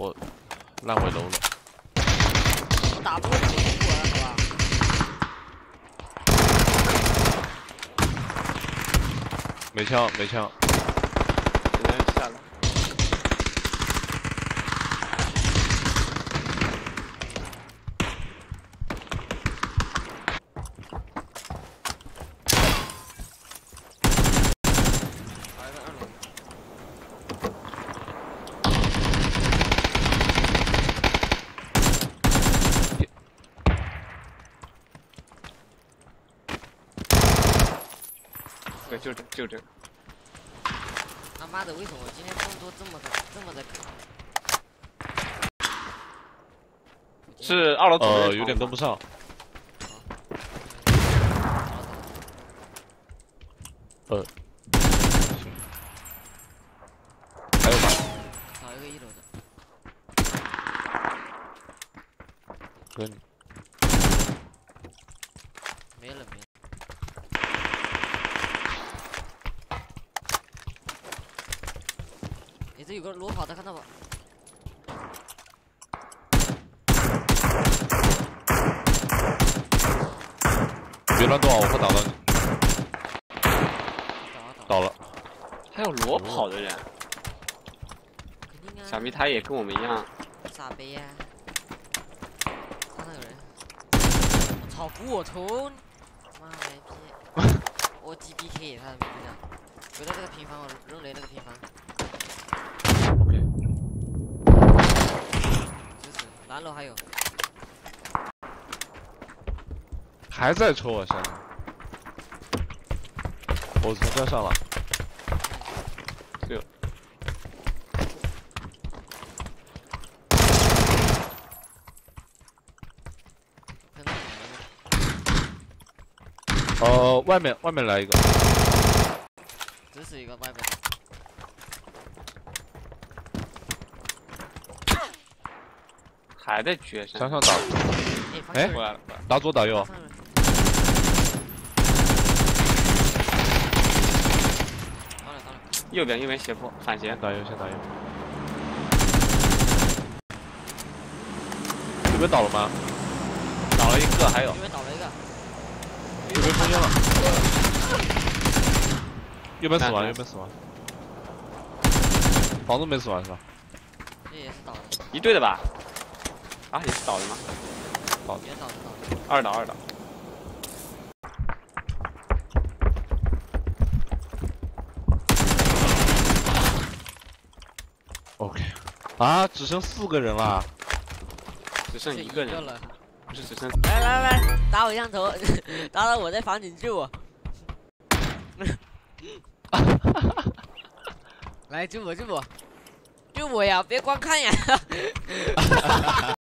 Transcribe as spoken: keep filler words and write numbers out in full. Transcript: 我烂尾楼了。打不过你不管是吧？没枪，没枪。有人下了。对，就这，就这。他妈的，为什么我今天动作这么的，这么的？是二楼左右。呃，有点跟不上。呃。还有吗？找一个一楼的。跟你。没了，没了。 这有个罗跑的，看到我。别乱动啊！我怕打到你。倒了。还有罗跑的人。想必他也跟我们一样。咋呗呀？看到有人。我操！过头！妈逼！我 G B K 他的名字呢？回到这个平方，我扔雷那个平方。 蓝楼还有，还在抽我、啊、山上，我从这上了，对，哦、呃，外面外面来一个，只是一个外面的。 还在狙，向上打。哎，回来了，打左打右。右边右边斜坡，反斜。打右，先打右。右边倒了吗？倒了一个，还有。右边倒了一个。右边空间了。右边死亡，右边死亡。房子没死亡是吧？这也是倒的。一队的吧？ 啊，也是倒的吗？倒的，倒的，倒的。二倒，二倒。OK。啊，只剩四个人了。只剩一个人了。不是只剩。来来来，打我枪头，打到我在房顶救我。来救我，救我，救我呀！别光看呀。